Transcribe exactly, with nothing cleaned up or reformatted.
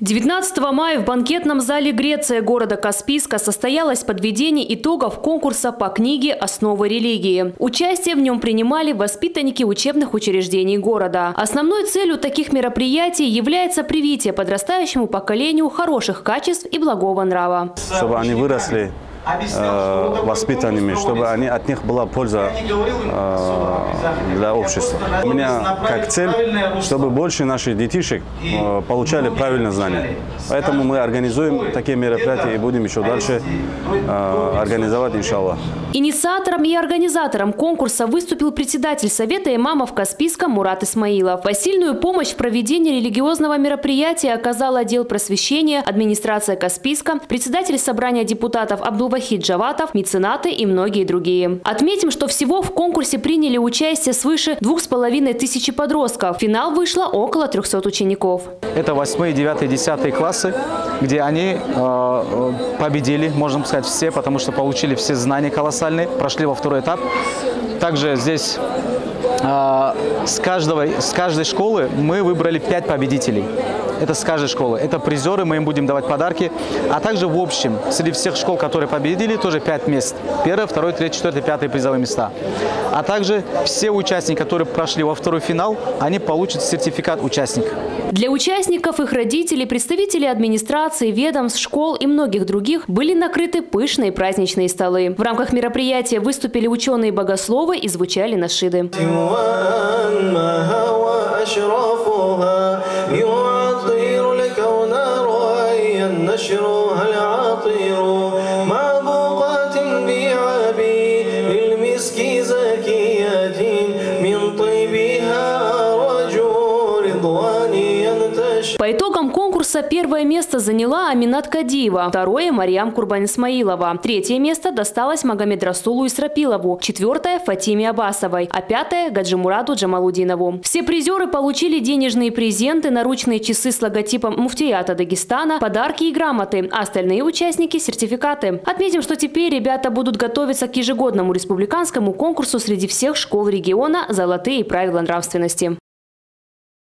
девятнадцатого мая в банкетном зале Греция города Каспийска состоялось подведение итогов конкурса по книге «Основы религии». Участие в нем принимали воспитанники учебных учреждений города. Основной целью таких мероприятий является привитие подрастающему поколению хороших качеств и благого нрава. Чтобы они выросли э, воспитанными, чтобы они, от них была польза э, для общества. У меня как цель, чтобы больше наших детишек э, получали правильное знание. Поэтому мы организуем такие мероприятия и будем еще дальше э, организовать, иншаллах. Инициатором и организатором конкурса выступил председатель Совета имамов Каспийска Мурат Исмаилов. Посильную помощь в проведении религиозного мероприятия оказал отдел просвещения, администрация Каспийска, председатель собрания депутатов Абдулвахид Джаватов, меценаты и многие другие. Отметим, что всего в конкурсе приняли участие свыше двух с половиной тысячи подростков. В финал вышло около трехсот учеников. Это восьмые, девятые, десятые классы, где они э, победили, можно сказать, все, потому что получили все знания колоссальные. Прошли во второй этап. Также здесь э, с, каждого, с каждой школы мы выбрали пять победителей. Это с каждой школы. Это призеры, мы им будем давать подарки. А также в общем, среди всех школ, которые победили, тоже пять мест. Первое, второе, третье, четвертое, пятое призовые места. А также все участники, которые прошли во второй финал, они получат сертификат участника. Для участников, их родителей, представителей администрации, ведомств, школ и многих других были накрыты пышные праздничные столы. В рамках мероприятия выступили ученые-богословы и звучали нашиды. По итогам конкурса первое место заняла Аминат Кадиева, второе – Мариам Курбанисмаилова, третье место досталось Магомедрасулу Исрапилову, четвертое – Фатиме Абасовой, а пятое – Гаджимураду Джамалудинову. Все призеры получили денежные презенты, наручные часы с логотипом Муфтията Дагестана, подарки и грамоты, а остальные участники – сертификаты. Отметим, что теперь ребята будут готовиться к ежегодному республиканскому конкурсу среди всех школ региона «Золотые правила нравственности».